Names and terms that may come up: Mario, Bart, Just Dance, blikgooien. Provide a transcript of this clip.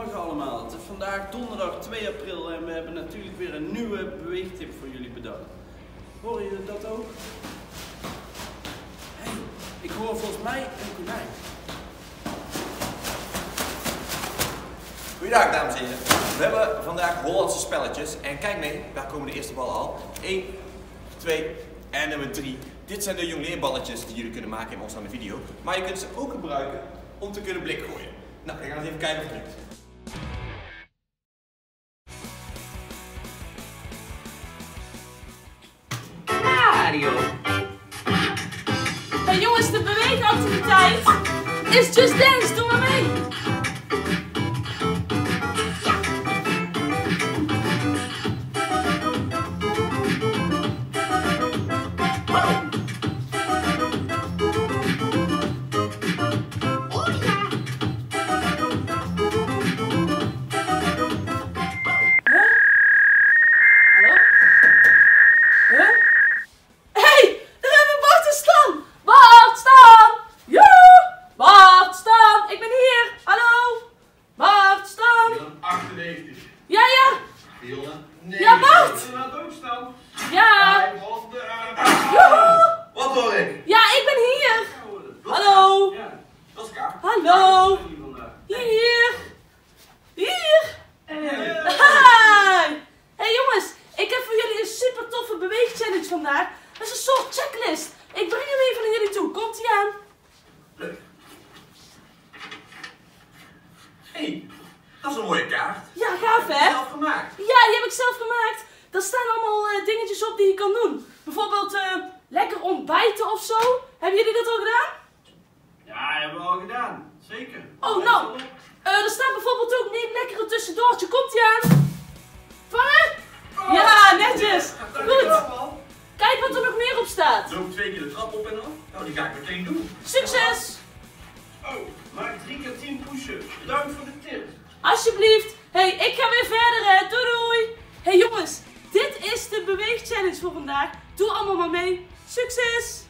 Goedemorgen allemaal, het is vandaag donderdag 2 april en we hebben natuurlijk weer een nieuwe beweegtip voor jullie bedacht. Horen jullie dat ook? Hey, ik hoor volgens mij een konijn. Goedendag dames en heren, we hebben vandaag Hollandse spelletjes en kijk mee, daar komen de eerste ballen al. 1, 2 en nummer 3. Dit zijn de jongleerballetjes die jullie kunnen maken in ons aan de video, maar je kunt ze ook gebruiken om te kunnen blik gooien. Nou, we gaan eens even kijken of het lukt. Mario! Hey jongens, de beweegactiviteit is Just Dance, doe maar mee! Nee, ja, Bart! Ja! Joehoe! Wat hoor ik? Ja, ik ben hier! Hallo! Hallo! Hier! Hier! Hi! Hey jongens, ik heb voor jullie een super toffe beweegchallenge vandaag. Dat is een soort checklist. Ik breng hem even naar jullie toe. Komt-ie aan? Leuk. Hey, dat is een mooie kaart. Ja, gaaf hè? Zelf gemaakt. Ja, die heb ik zelf gemaakt. Daar staan allemaal dingetjes op die je kan doen. Bijvoorbeeld lekker ontbijten of zo. Hebben jullie dat al gedaan? Ja, hebben we al gedaan. Zeker. Oh, nou. Er staat bijvoorbeeld ook neem lekker een tussendoortje. Komt-ie aan? Vangen? Oh, ja, netjes. Goed. Kijk wat er nog meer op staat. Loop 2 keer de trap op en af. Nou, die ga ik meteen doen. Succes! Oh, maak 3 keer 10 push-ups. Bedankt voor de tip. Alsjeblieft. Hey, ik ga weer verder hè. Doei doei. Hey jongens, dit is de beweegchallenge voor vandaag. Doe allemaal maar mee. Succes!